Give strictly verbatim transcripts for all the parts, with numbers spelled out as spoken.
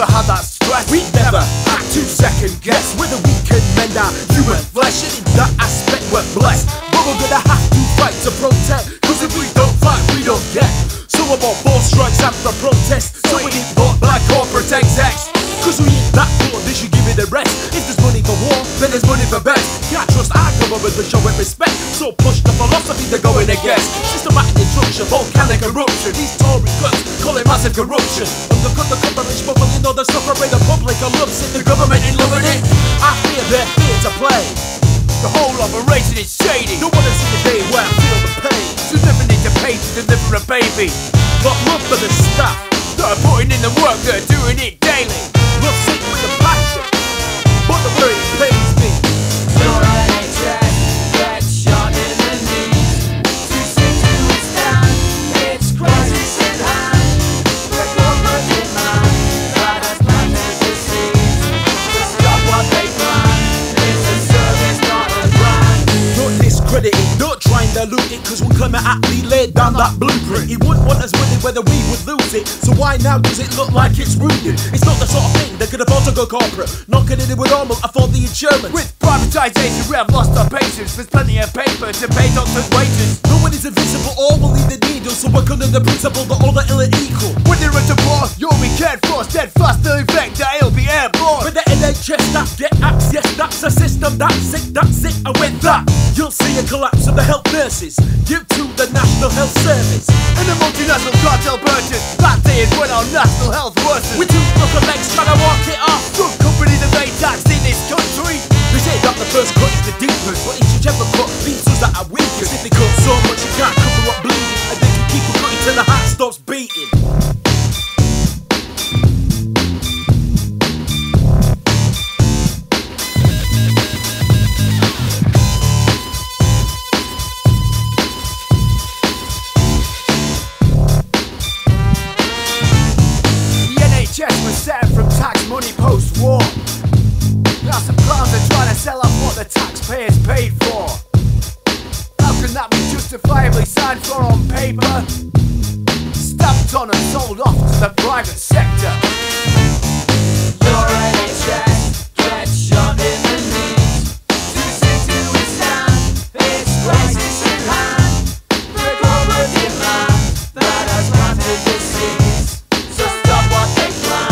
never had that stress. We never had to second guess whether we can mend our human flesh. In that aspect we're blessed, but we're gonna have to fight to protect, cause if we don't fight we don't get. Some of our balls strikes after protest, so we need not black or protect sex. Cause we eat that more, they should give it a rest. If there's money for war, then there's money for best. Can't trust our government to show it respect, so push the philosophy they're going against. Systematic destruction, volcanic eruption, these Tory guts call it massive corruption. Undercut the government, smuggling all the stuff away. The public are loves it, the government ain't loving it. I fear they're here to play. The whole operation is shady. Don't wanna see the day where I feel the pain. You never need to pay to deliver a baby. But love for the staff that are putting in the work, they're doing it daily. Love sick with a passion, but the way it pains me. You're an excess, get shot in the knees. Too sick to withstand, it's crisis in hand. The government demand that has planted disease. To stop what they plan, it's a service not a brand. Don't discredit it, not trying to loot it, cause we'll come at me laid down that blueprint. He wouldn't want us winning whether we would lose it, so why now does it look like it's rooted? It's not the sort of thing that could afford to go corporate. Not gonna do with normal, afford the insurance. With privatisation we have lost our patience. There's plenty of paper to pay doctors' wages. No one is invincible or will leave the needle, so we're under the principle that all the ill are equal. When you're at the boss, you'll be cared for. Steadfast the effect that it'll be airborne. With the N H S that get access, that's a system, that's it, that's it, and with that you'll see a collapse of the health nurses. Give to the National Health Service and the multinational cartel purchase. That day is when our national health worsens. We too look at legs trying to walk it off. Drug company that made tax in this country. They say that the first cut is the deepest, but each ever cut leaves us that are weakest. If they cut so much you can't cover up bleeding, and they can keep on cutting till the heart stops beating. Post-war, there are some clowns that try to sell off what the taxpayers paid for. How can that be justifiably signed for on paper? Stamped on and sold off to the private sector. Your N H S gets shot in the knees. Too sick to withstand, it's crisis in hand. The corporate demand that has planted disease. So stop what they plan.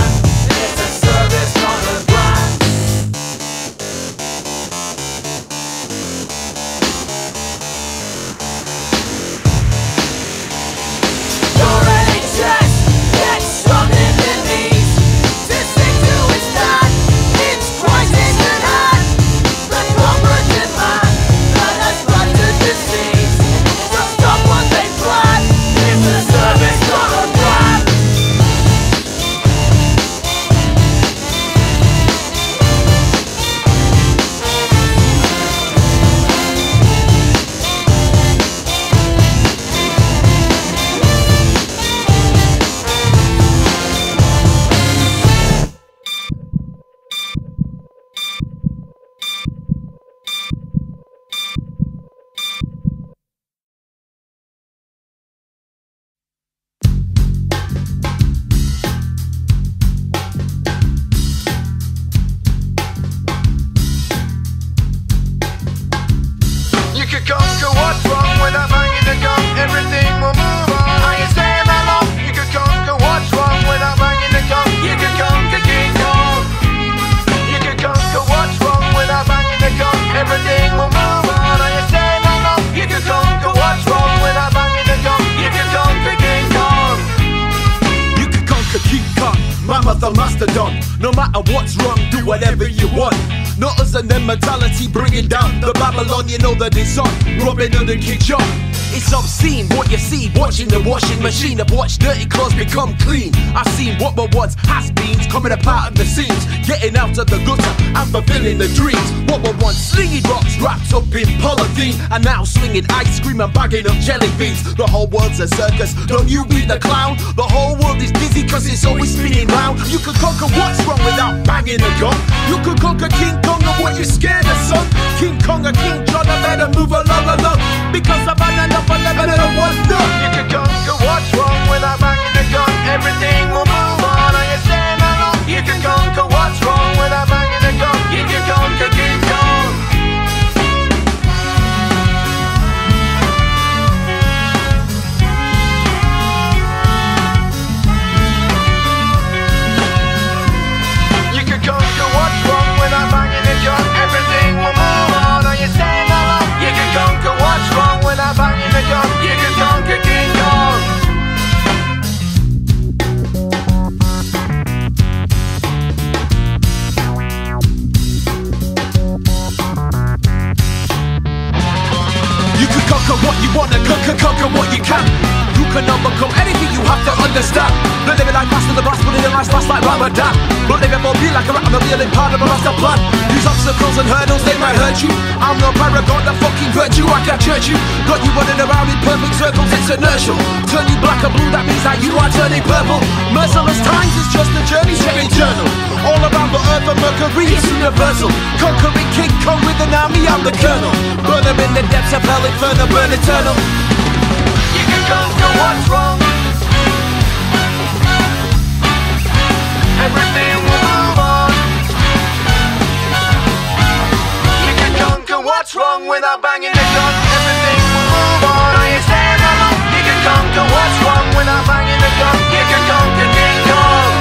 Machine, I've watched dirty clothes become clean. I've seen what were once has-beens coming apart of the scenes, getting out of the gutter and fulfilling the dreams. What were once slinging rocks wrapped up in polythene are now slinging ice cream and bagging up jelly beans. The whole world's a circus, don't you be the clown. The whole world is busy cause it's always spinning round. You could conquer what's wrong without banging a gun. You could conquer King Kong of what you're scared of, son. King Kong or King John, I better move along along, because I've had enough, I've never done what's done. You could conquer what's wrong without banging a gun. Everything will move on, are you staying along? You can. You cannot become anything, you have to understand. Not living like past in the past, but in the last last like Ramadan. Not living more real like a rat on the wheel in part of a master plan. Use obstacles and hurdles, they might hurt you. I'm no paragon of fucking virtue, I can't church you. Got you running around in perfect circles, it's inertial. Turn you black and blue, that means that you are turning purple. Merciless times is just a journey straight eternal. All around the earth and Mercury is universal. Conquering King Kong with an army, I'm the colonel. Burn them in the depths of hell, inferno, burn eternal. You can go, no one's wrong. Everything will move on. You can conquer what's wrong without banging a gun. Everything will move on. Now you stand alone. You can conquer what's wrong without banging a gun. You can conquer King Kong.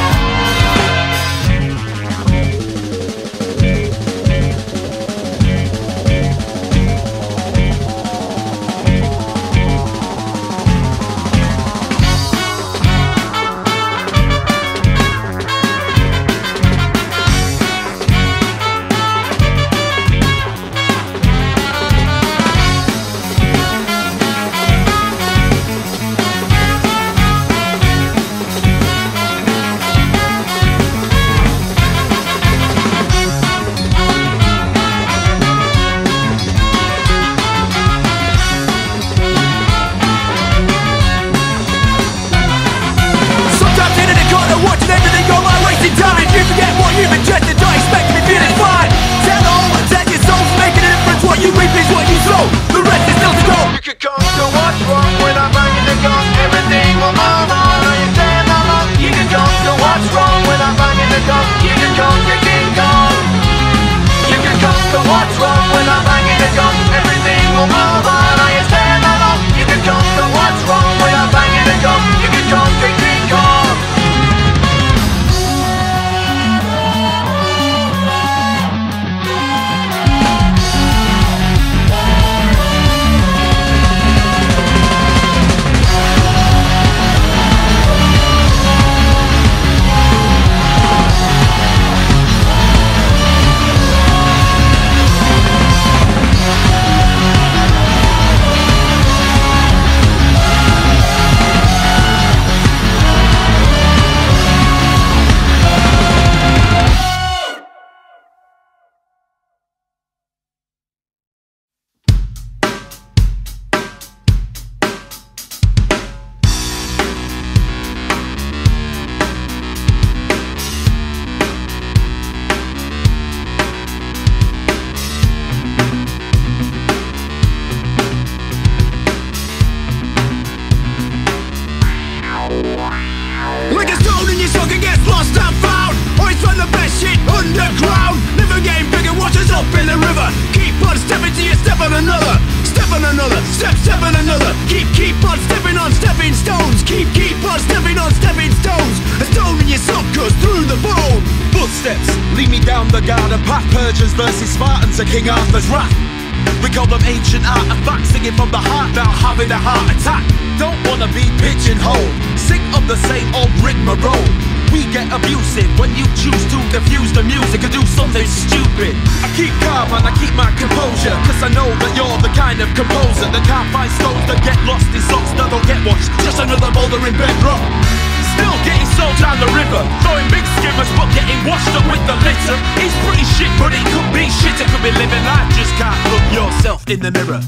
In the mirror.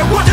What?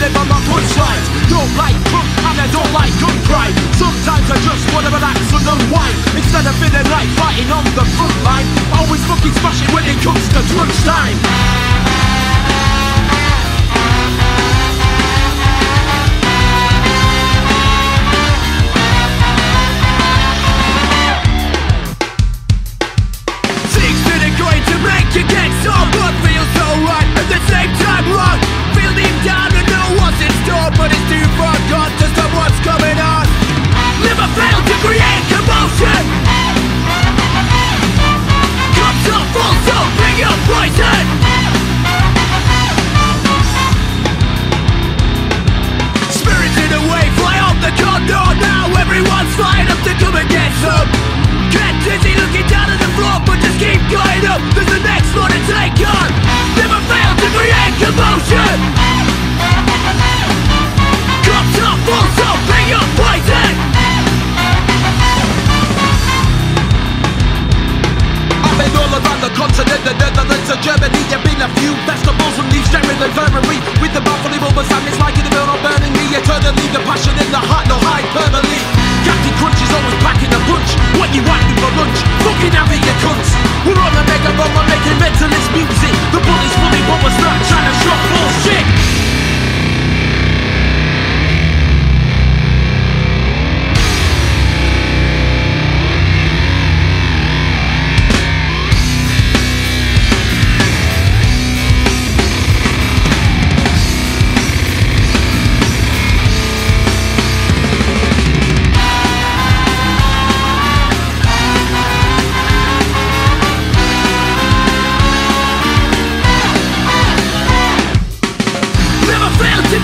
that I'm not one side. Don't like punk and I don't like gun pride. Sometimes I just wanna relax and unwind, instead of feeling like fighting on the front line. Always fucking smashing when it comes to crunch time. The Netherlands and Germany, there have been a few festivals from the sterile infirmary, with the baffling moments and it's like in the middle of burning me eternally. The passion in the heart, no hyperbole. Captain Crunch is always packing a punch. What you want for lunch? Fucking have it, you cunts. We're on a mega bomb, we're making mentalist music. The bullet's fully, but we're not trying to shop bullshit.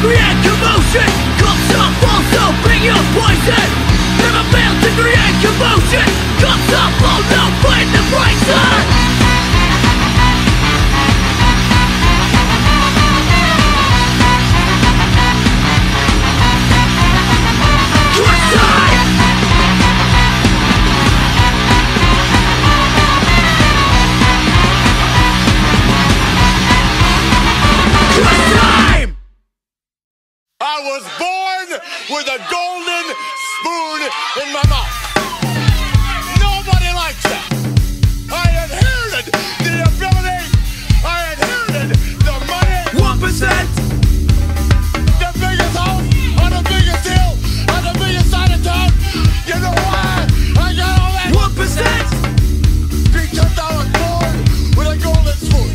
Create commotion, cops are false, so bring your poison. Never fail to create commotion, cops are false, so bring the poison. I was born with a golden spoon in my mouth. Nobody likes that. I inherited the ability. I inherited the money. One percent. The biggest house on the biggest hill on the biggest side of town. You know why I got all that? One percent. Because I was born with a golden spoon.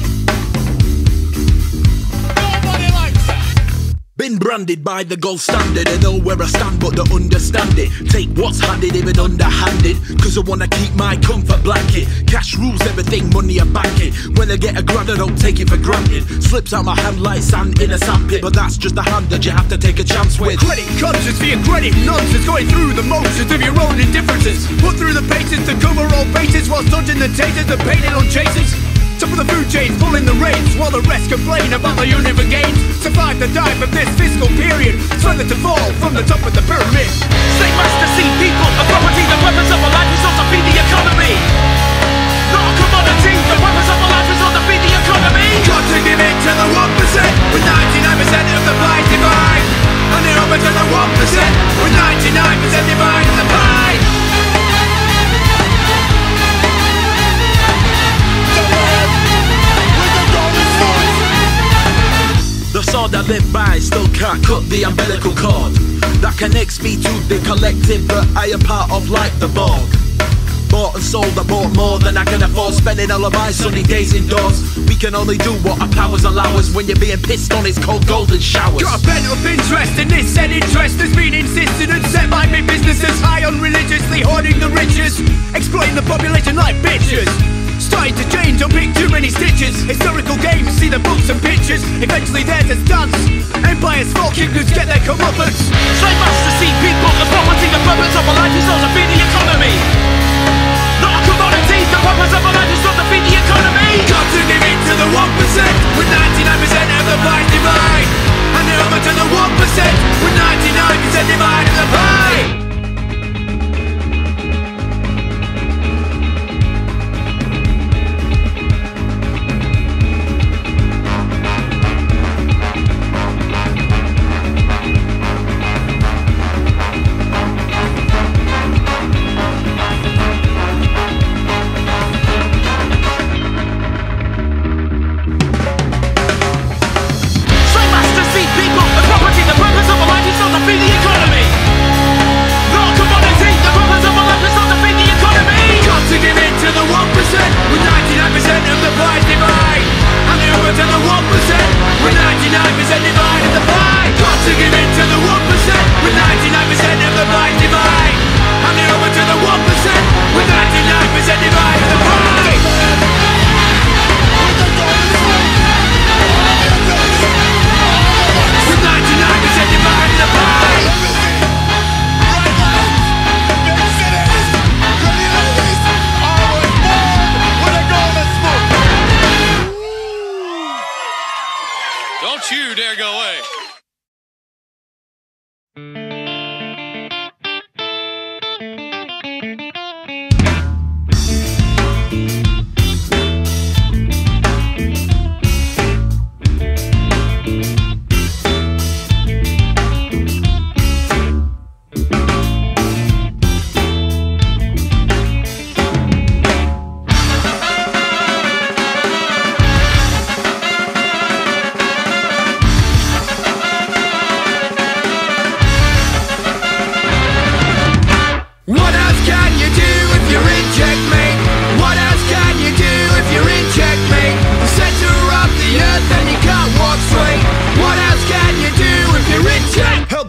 Been branded by the gold standard. I know where I stand but don't understand it. Take what's handed, even underhanded, cause I wanna keep my comfort blanket. Cash rules everything, money I bank it. When I get a grand I don't take it for granted. Slips out my hand like sand in a sandpit, but that's just the hand that you have to take a chance with. Credit conscious for your credit nonsense, going through the motions of your own indifferences. Put through the patience to cover all bases, while dodging the taters and painting on chases. Top of the food chain, full in the reins, while the rest complain about the universe gains. Survive the dive of this fiscal period, slowly to fall from the top of the pyramid. State master, see people, a property, the weapons of a life is not to feed the economy. Not a commodity, the weapons of a life is not to feed the economy. Got to give it to the one percent, with ninety-nine percent of the pie divine. And it over to the one percent, with ninety-nine percent divine in the pie. The sword I live by still can't cut the umbilical cord that connects me to the collective that I am part of, like the Borg. Bought and sold, I bought more than I can afford, spending all of my sunny days indoors. We can only do what our powers allow us. When you're being pissed on, it's cold golden showers. Got a bent up interest in this said interest has been insisted and set by big businesses, high on religiously hoarding the riches, exploiting the population like bitches. Starting to change, don't pick too many stitches. Historical games, see the books and pictures. Eventually there's a stance. Empires fall, kingdoms get their comeuppance. Slave masters see people, the property, the purpose of a life is not to feed the economy. Not a commodity, the purpose of a life is not to feed the economy. Got to give it to the one percent, with ninety-nine percent of the pie divine. And then over to the one percent, with ninety-nine percent divine in the pie.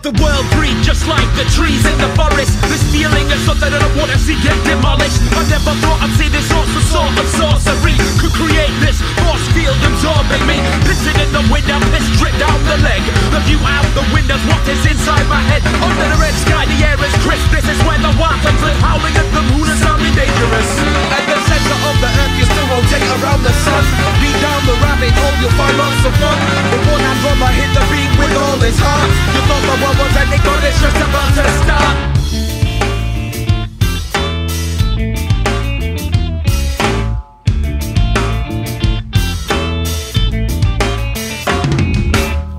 the world breathe just like the trees in the forest. This feeling is something that I want to see get demolished. I never thought I'd see this awesome sort of sorcery could create this force field absorbing me. Pissing in the wind, I'm pissed dripped out the leg. The view out the windows, what is inside my head? Under the red sky, the air is crisp. This is where the wild things live, howling at the moon is sounding dangerous. At the center of the earth, you still rotate around the sun. Beat down the rabbit hole, you'll find lots of fun. The one hand drummer hit the beat with all his heart. You thought the world was ending, but it's just about to start.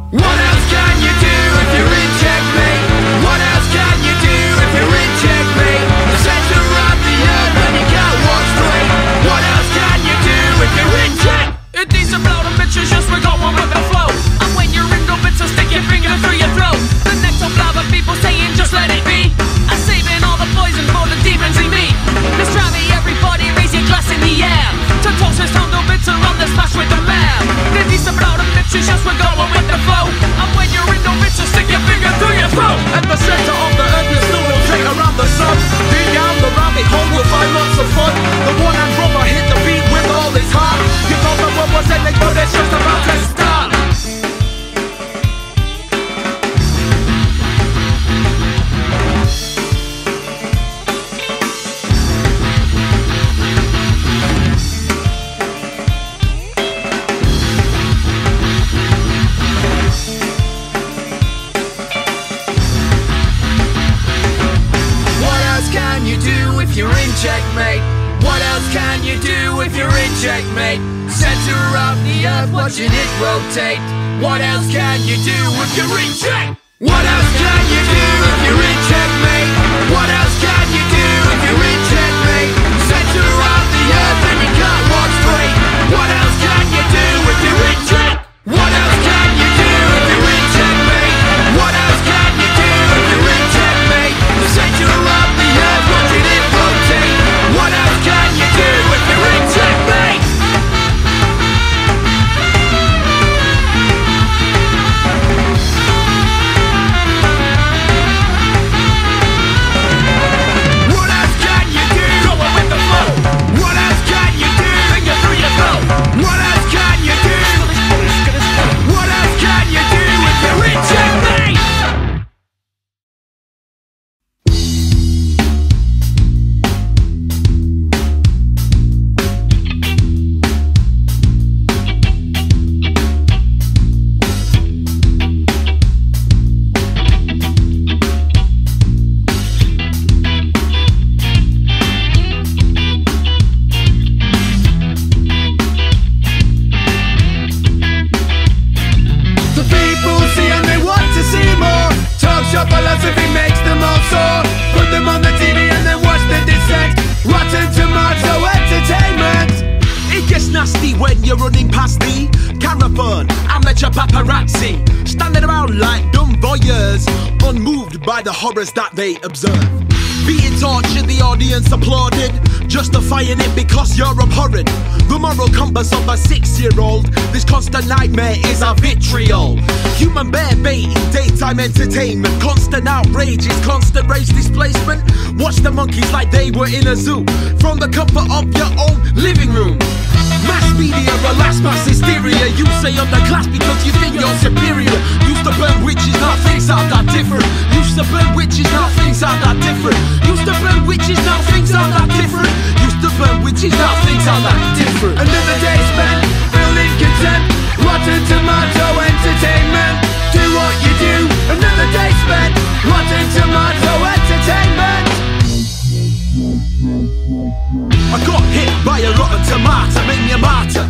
What else can you do if you're in checkmate? What else can you do if you're in checkmate? The center of the earth and you can't walk straight. What else can you do if you're in check? It needs a blow to bitches, just we're going with the flow. And when you're in the bitch, so stick your finger through your throat. The next of lava people saying just let it be. I'm saving all the poison for the demons in me. Let's try me, everybody raise your glass in the air. To toast this on the bitter on the smash with the man. The decent blow to bitches, just we're going with the flow. And when you're in the bitch, so stick your finger through your throat. At the center of the earth, you still rotate around the sun. Dig down the rabbit hole, you'll find lots of fun. The one hand drummer hit the beat with all his heart. You thought the world was ending, but it's just about to start. Checkmate. What else can you do if you're in checkmate? Center of the earth, watching it rotate. What else can you do if you're in check? What else can you do if you're in checkmate? What else can you do if you're in checkmate? Center of the earth and you can't walk straight. What else can you do if you're in check? What else can you do if you're in checkmate? What else can you do if you're in checkmate? The center of the earth, watching it rotate. What else can you do if you're in checkmate? What else can you do? Going with the flow. What else can you do? Finger through your throat. What else can you do? What else can you do if you're in checkmate? The horrors that they observe, being tortured, the audience applauded, justifying it because you're abhorrent. The moral compass of a six-year-old, this constant nightmare is a vitriol. Human bear baiting, daytime entertainment, constant outrage is constant race displacement. Watch the monkeys like they were in a zoo, from the comfort of your own living room. Mass media, relax, mass hysteria. You say underclass because you think you're superior. Used to burn witches, now things are that different. Used to burn witches, now things are that different. Used to burn witches, now things are that different. Used to burn witches, now things are that different. Another day spent, feeling content. Rotten Tomato entertainment. Do what you do. Another day spent, Rotten Tomato entertainment. I got hit by a rotten tomato, made me a martyr.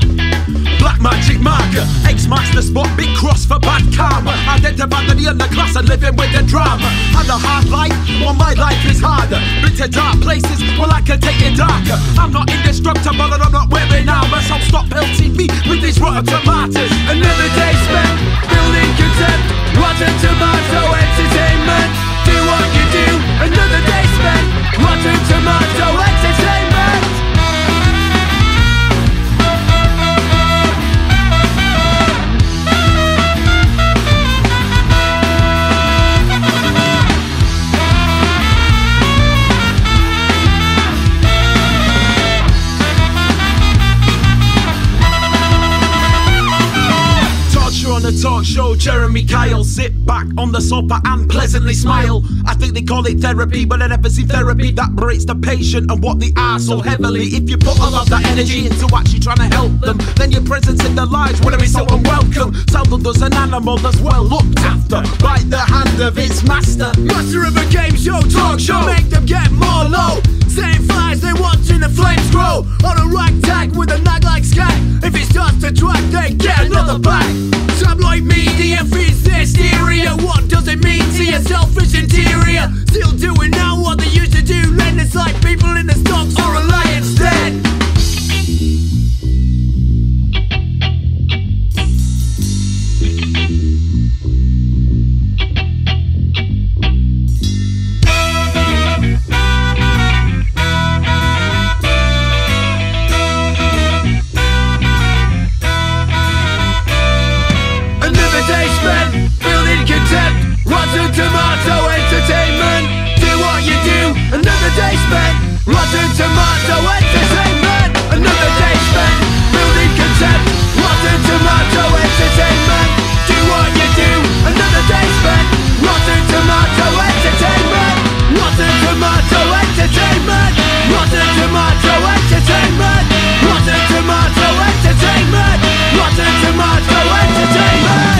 Black magic marker, X marks the spot, big cross for bad karma. Identified to the underclass and living with the drama. Had a hard life, well my life is harder. Been to dark places, well I can take it darker. I'm not indestructible and I'm not wearing armor, so stop pelting me with these rotten tomatoes. Another day spent, building content. Rotten tomato entertainment. Do what you do, another day spent. Rotten tomato entertainment. talk show, Jeremy Kyle. Sit back on the sofa and pleasantly smile. I think they call it therapy, but I never see therapy that breaks the patient and what they are so heavily. If you put all of that energy into actually trying to help them, then your presence in their lives wouldn't be so unwelcome. Seldom does an animal that's well looked after bite the hand of its master. Master of a game show, talk show, make them get more low. Same flies they watching the flames grow on a ragtag with a nag like sky. If it starts to track, they get another bag. Tabloid media feeds their hysteria. What does it mean to your selfish interior? Still doing now what they used to do, then it's like people in the stocks or a lion's den. Rotten Tomato Entertainment, do what you do. Another day spent, Rotten Tomato Entertainment. Another day spent, building content. Rotten Tomato Entertainment, do what you do. Another day spent, Rotten Tomato Entertainment. Rotten Tomato Entertainment. Rotten Tomato Entertainment. Rotten Tomato Entertainment. Rotten Tomato Entertainment.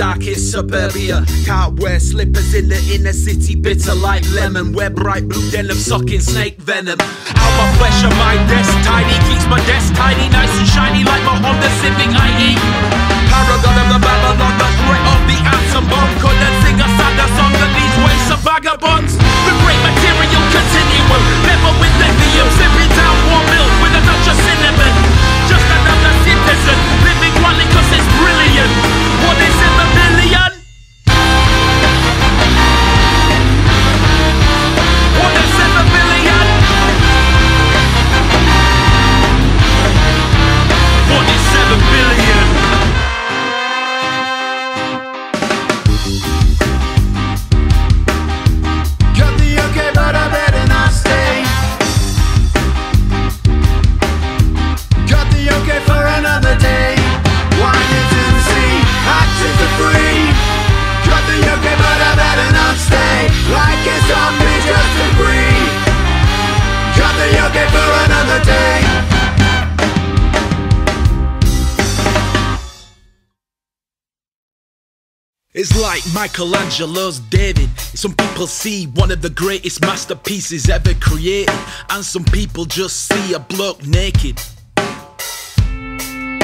Darkest suburbia, can't wear slippers in the inner city, bitter like lemon. Wear bright blue denim, sucking snake venom. Out my flesh and my desk tidy, keeps my desk tidy, nice and shiny like my Honda Civic I E. Paragon of the Babylon, the threat of the atom bomb. Couldn't sing a sadder song than these waste of vagabonds. The great material continuum, never with lithium, sipping down warm milk with a touch of cinnamon. Just another citizen, living quietly 'cause it's brilliant. What is in the million? What is in the million? What is seven billion? Got the okay, but I better not. It's like Michelangelo's David. Some people see one of the greatest masterpieces ever created, and some people just see a bloke naked. Don't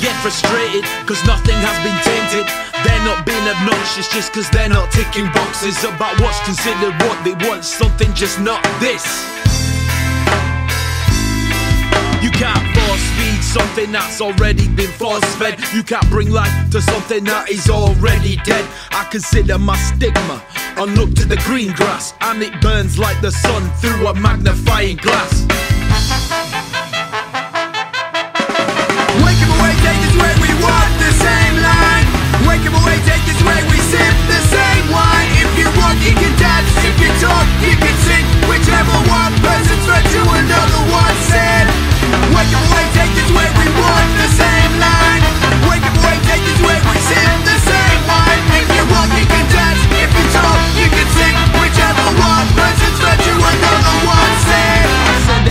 get frustrated, cause nothing has been tainted. They're not being obnoxious just cause they're not ticking boxes about what's considered what they want. Something just not this. You can't force feed something that's already been force fed. You can't bring life to something that is already dead. I consider my stigma on Look to the Green Grass, and it burns like the sun through a magnifying glass.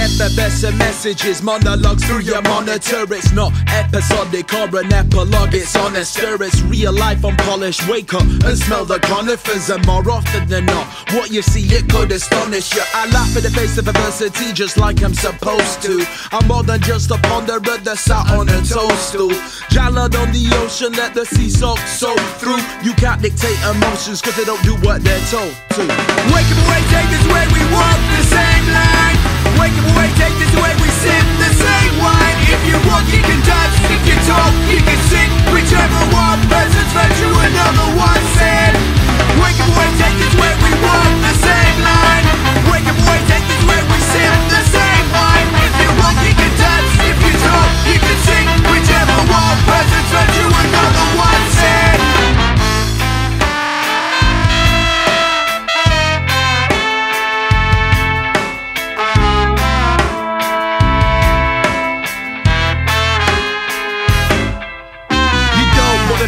F F S messages, monologues through your monitor. It's not episodic or an epilogue, it's on a stir. It's real life unpolished. Wake up and smell the conifers, and more often than not, what you see it could astonish you. I laugh in the face of adversity just like I'm supposed to. I'm more than just a ponderer that's sat on a toadstool. Jallowed on the ocean, let the sea soak soak through. You can't dictate emotions cause they don't do what they're told to. Wake up away, take this way, we walk the same line. Wake up away, take this way, we sip the same wine. If you walk, you can dance. If you talk, you can sing. Whichever one person's virtue, another one's sin. Wake up away, take this way, we walk the same line. Wake up away, take this way, we sip the same wine. If you walk, you can dance. If you talk, you can sing. Whichever one person's virtue, another one's sin.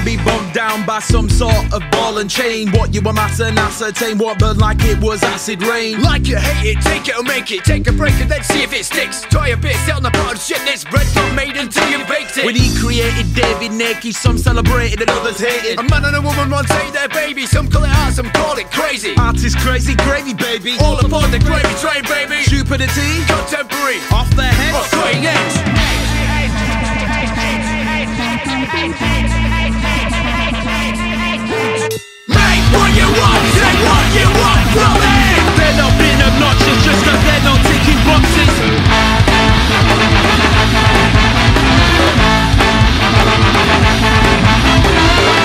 Be bogged down by some sort of ball and chain. What you amass and ascertain won't burn like it was acid rain. Like you hate it, take it or make it. Take a break and then see if it sticks. Try a bit, sit on the pot and shit. This bread's not made until you baked it. When he created David naked, some celebrated and others hated. A man and a woman once ate their baby. Some call it art, some call it crazy. Art is crazy, gravy baby. All upon the gravy train baby. Stupidity, contemporary, off their heads, off cutting edge. What you want, take what you want from me. They're not being obnoxious just cause they're not ticking boxes.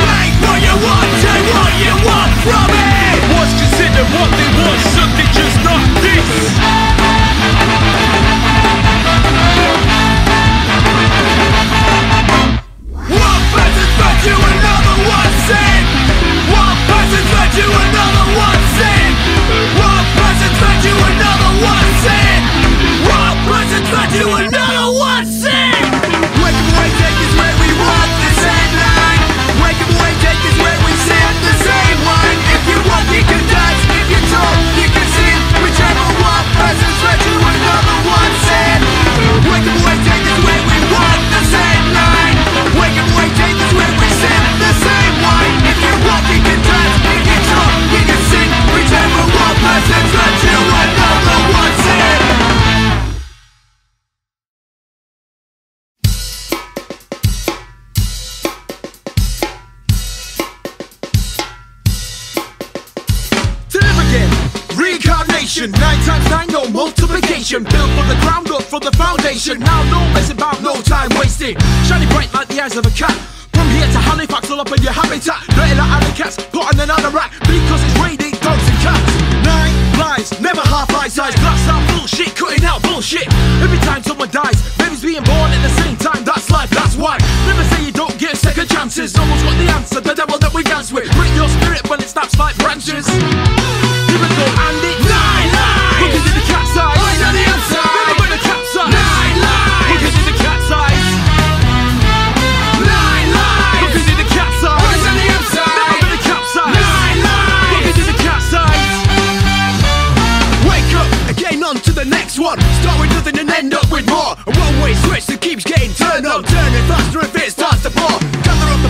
Make what you want, take what you want from me. What's considered what they want, something just not this. Nine times nine, no multiplication. Built from the ground up, from the foundation. Now no messing about, no time wasted. Shining bright like the eyes of a cat. From here to Halifax, all up in your habitat. Dirty like alley cats, put on another rack. Because it's raining dogs and cats. Nine lies, never half lies. Eyes glass out bullshit, cutting out bullshit. Every time someone dies, babies being born at the same time. That's life, that's why. Never say you don't get second chances. No one's got the answer, the devil that we dance with. Break your spirit when it snaps like branches. Here we go, and it switch that keeps getting turned on. Turn it faster if it starts to pour. Gather up the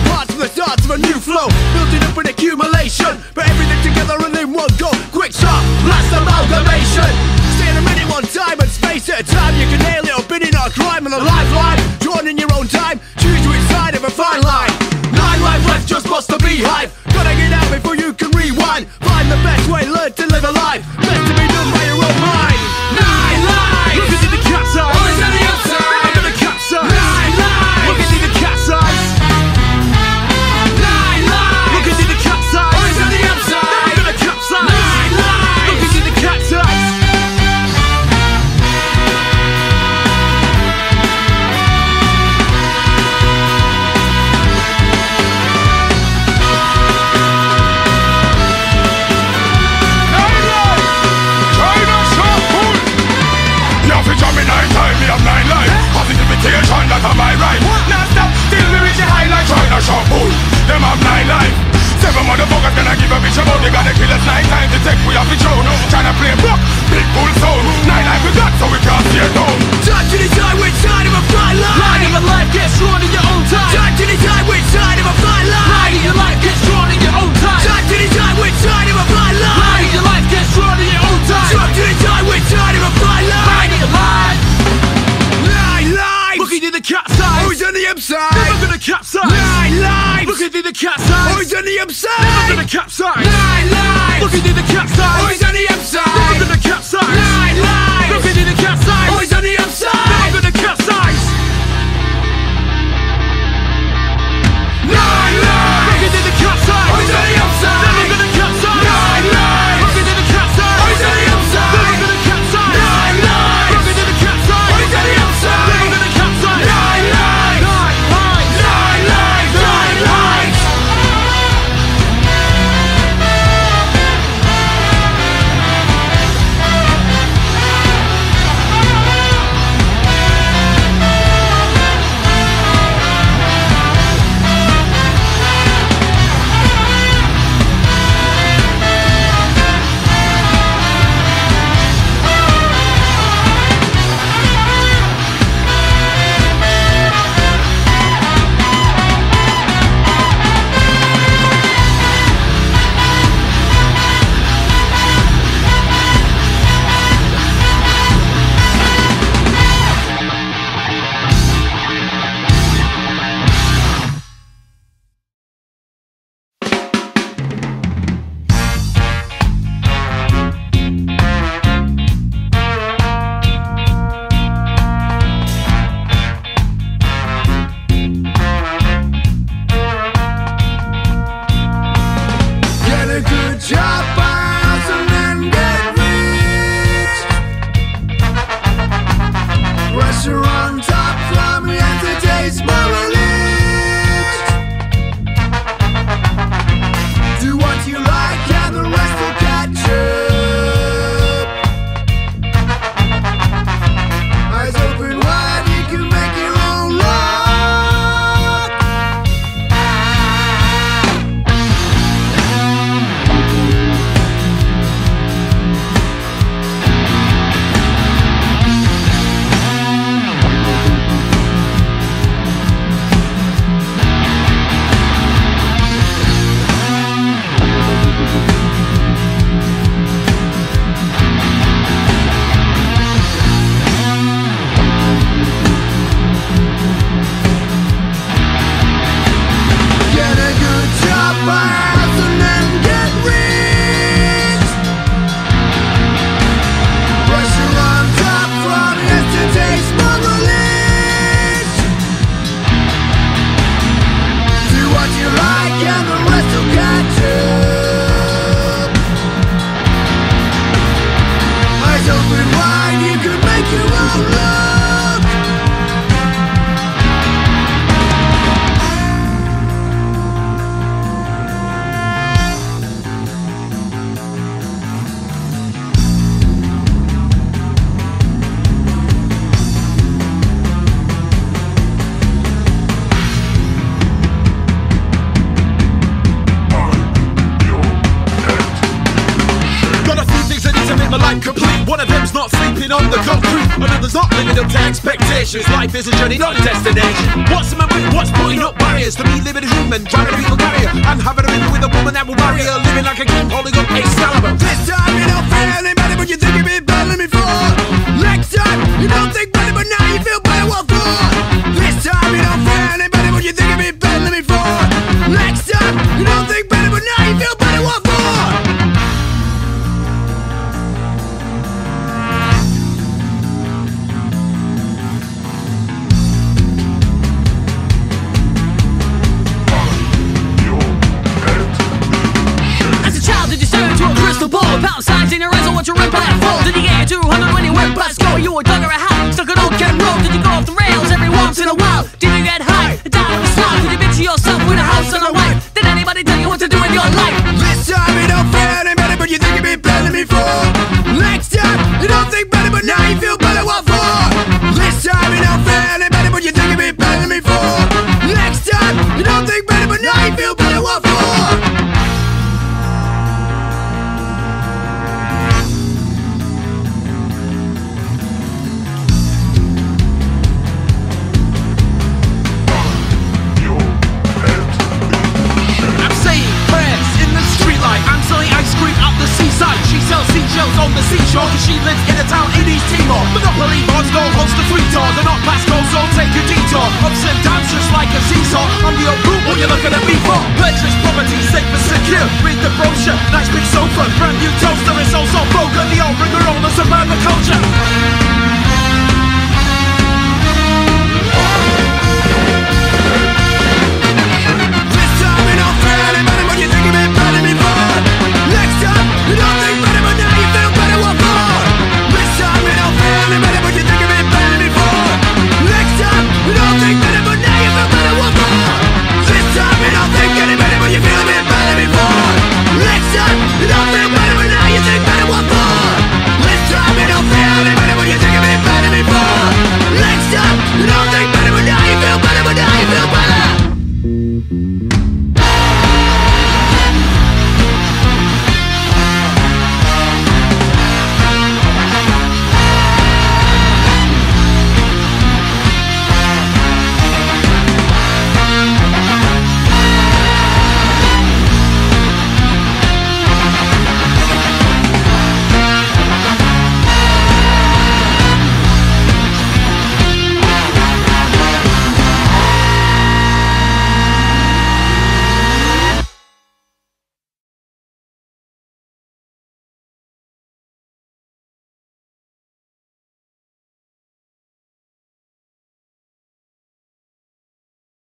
race at a time. You can nail it or bin it or climb on a lifeline, drawn in your own time. Choose which side of a fine line. Nine life left, just bust the beehive. Gotta get out before you can rewind. Find the best way, learn to live a life. Best to be done by your own mind. Nine lives. Look at the cat's eyes. Always on the outside. Look at the cat's eyes. Nine lives. Look at the cat's eyes. Nine lives. Look at the cat's eyes. Always on the outside. Look at the cat's eyes. Nine lives. Look at the cat's eyes. Always on the upside. Never gonna capsize. Nine lives. Looking through the capsize. Always on the upside. Never gonna capsize. Nine lives. Looking through the capsize. Always on the upside. Never gonna capsize. Nine lives. Looking through the capsize. Always on the upside. Never gonna capsize. Nine lives. Looking through the capsize. Always on the upside. Never gonna capsize. Nine lives. Looking through the capsize. Always on the upside. Never gonna capsize. Nine lives. Life is a journey, not a destination. What's the man with? What's putting up barriers? For me, living as human, trying to be a carrier. I'm having a rhythm with a woman that will marry her, living like a king, holding up Excalibur. This time you don't feel anybody, but you think you've been battling before. Next time. Chinatown, it is Timor. Monopoly boards don't host the free tours. They're not Pasco, so take a detour. Ups and downs just like a seesaw. I'm your group, what you looking at me for? Purchase property, safe and secure. Read the brochure, nice big sofa, brand new toaster. It's also broken, the old rigor on the suburban culture.